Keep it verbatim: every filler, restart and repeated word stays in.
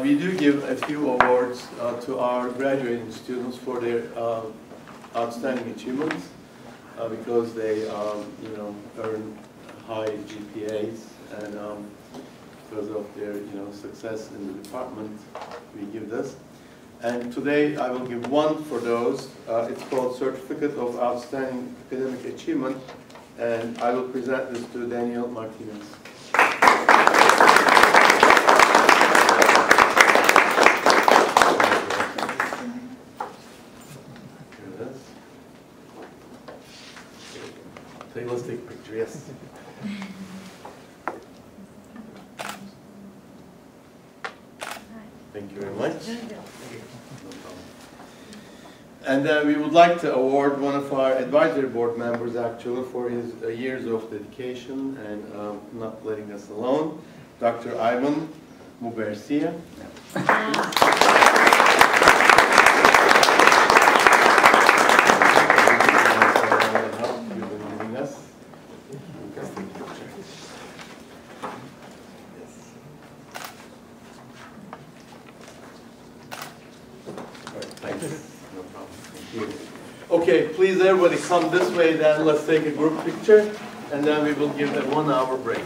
uh, we do give a few awards uh, to our graduating students for their uh, outstanding achievements uh, because they, um, you know, earn high G P As and um, because of their, you know, success in the department, we give this. And today I will give one for those. Uh, it's called Certificate of Outstanding Academic Achievement, and I will present this to Daniel Martinez. Let's take a picture, yes. Thank you very much. And uh, we would like to award one of our advisory board members, actually, for his uh, years of dedication and um, not letting us alone, Doctor Ivan Muguercia. Okay, please everybody come this way, then let's take a group picture, and then we will give a one hour break.